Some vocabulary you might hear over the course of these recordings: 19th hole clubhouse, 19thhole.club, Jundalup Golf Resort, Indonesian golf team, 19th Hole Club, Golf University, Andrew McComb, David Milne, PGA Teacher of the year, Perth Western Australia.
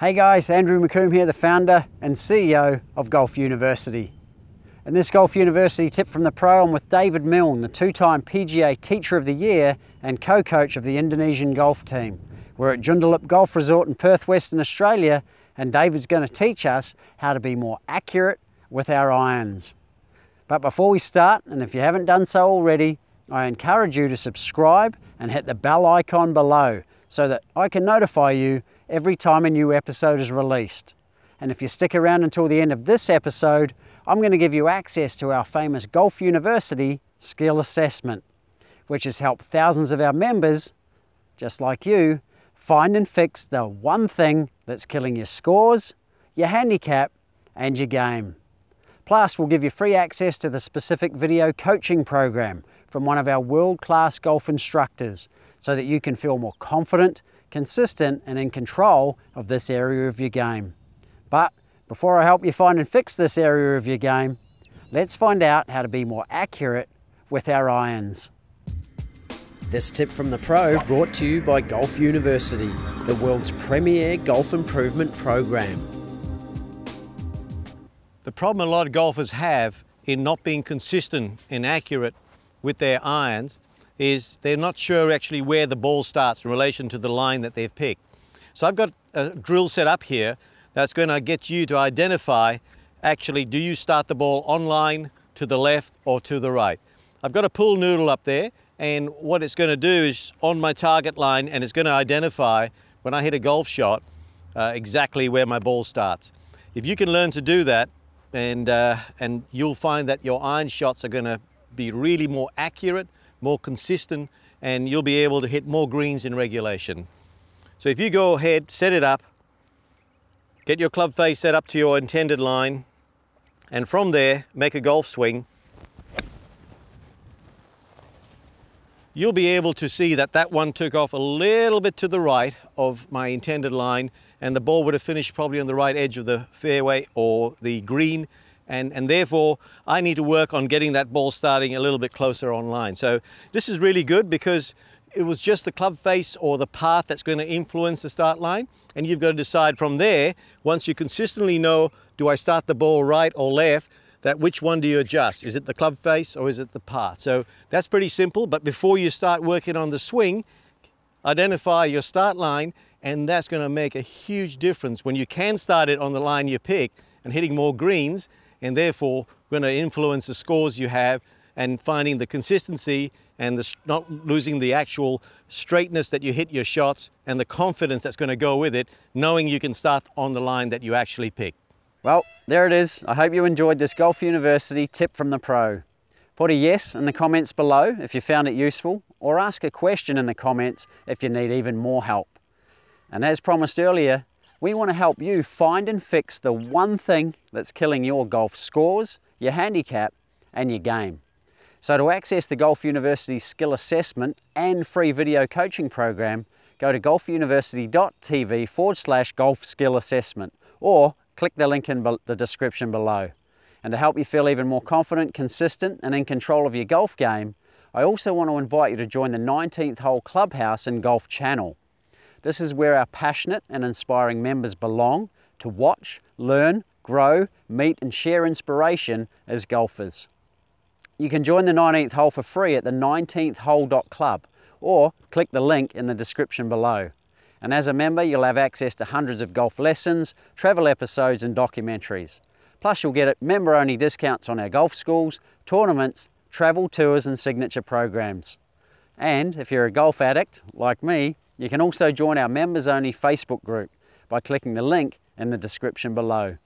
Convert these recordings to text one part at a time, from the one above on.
Hey guys, Andrew McComb here, the founder and CEO of Golf University. And this Golf University tip from the pro, I'm with David Milne, the two-time PGA Teacher of the Year and co-coach of the Indonesian golf team. We're at Jundalup Golf Resort in Perth, Western Australia, and David's going to teach us how to be more accurate with our irons. But before we start, and if you haven't done so already, I encourage you to subscribe and hit the bell icon below so that I can notify you every time a new episode is released. And if you stick around until the end of this episode, I'm going to give you access to our famous Golf University skill assessment, which has helped thousands of our members, just like you, find and fix the one thing that's killing your scores, your handicap, and your game. Plus, we'll give you free access to the specific video coaching program from one of our world-class golf instructors so that you can feel more confident, consistent and in control of this area of your game. But before I help you find and fix this area of your game, let's find out how to be more accurate with our irons. This tip from the pro brought to you by Golf University, the world's premier golf improvement program. The problem a lot of golfers have in not being consistent and accurate with their irons is they're not sure actually where the ball starts in relation to the line that they've picked. So I've got a drill set up here that's going to get you to identify actually do you start the ball on line, to the left or to the right. I've got a pool noodle up there, and what it's going to do is on my target line, and it's going to identify when I hit a golf shot exactly where my ball starts. If you can learn to do that, and you'll find that your iron shots are going to be really more accurate, more consistent, and you'll be able to hit more greens in regulation. So if you go ahead, set it up, get your club face set up to your intended line, and from there, make a golf swing. You'll be able to see that that one took off a little bit to the right of my intended line, and the ball would have finished probably on the right edge of the fairway or the green. And therefore, I need to work on getting that ball starting a little bit closer on line. So this is really good because it was just the club face or the path that's going to influence the start line. And you've got to decide from there, once you consistently know, do I start the ball right or left, that which one do you adjust? Is it the club face or is it the path? So that's pretty simple. But before you start working on the swing, identify your start line, and that's going to make a huge difference when you can start it on the line you pick and hitting more greens, and therefore going to influence the scores you have and finding the consistency and not losing the actual straightness that you hit your shots and the confidence that's going to go with it, knowing you can start on the line that you actually pick. Well, there it is. I hope you enjoyed this Golf University tip from the pro. Put a yes in the comments below if you found it useful, or ask a question in the comments if you need even more help. And as promised earlier, we want to help you find and fix the one thing that's killing your golf scores, your handicap, and your game. So to access the Golf University skill assessment and free video coaching program, go to golfuniversity.tv/golf-skill-assessment or click the link in the description below. And to help you feel even more confident, consistent, and in control of your golf game, I also want to invite you to join the 19th Hole Clubhouse and Golf Channel. This is where our passionate and inspiring members belong to watch, learn, grow, meet and share inspiration as golfers. You can join the 19th hole for free at the 19thhole.club or click the link in the description below. And as a member, you'll have access to hundreds of golf lessons, travel episodes and documentaries. Plus you'll get member-only discounts on our golf schools, tournaments, travel tours and signature programs. And if you're a golf addict like me, you can also join our members-only Facebook group by clicking the link in the description below.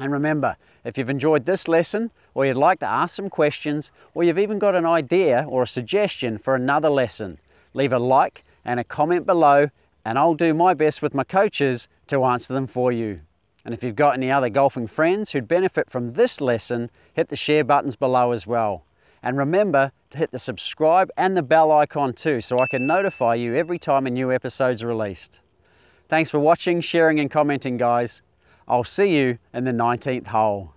And remember, if you've enjoyed this lesson, or you'd like to ask some questions, or you've even got an idea or a suggestion for another lesson, leave a like and a comment below, and I'll do my best with my coaches to answer them for you. And if you've got any other golfing friends who'd benefit from this lesson, hit the share buttons below as well. And remember to hit the subscribe and the bell icon too, so I can notify you every time a new episode's released. Thanks for watching, sharing and commenting, guys. I'll see you in the 19th hole.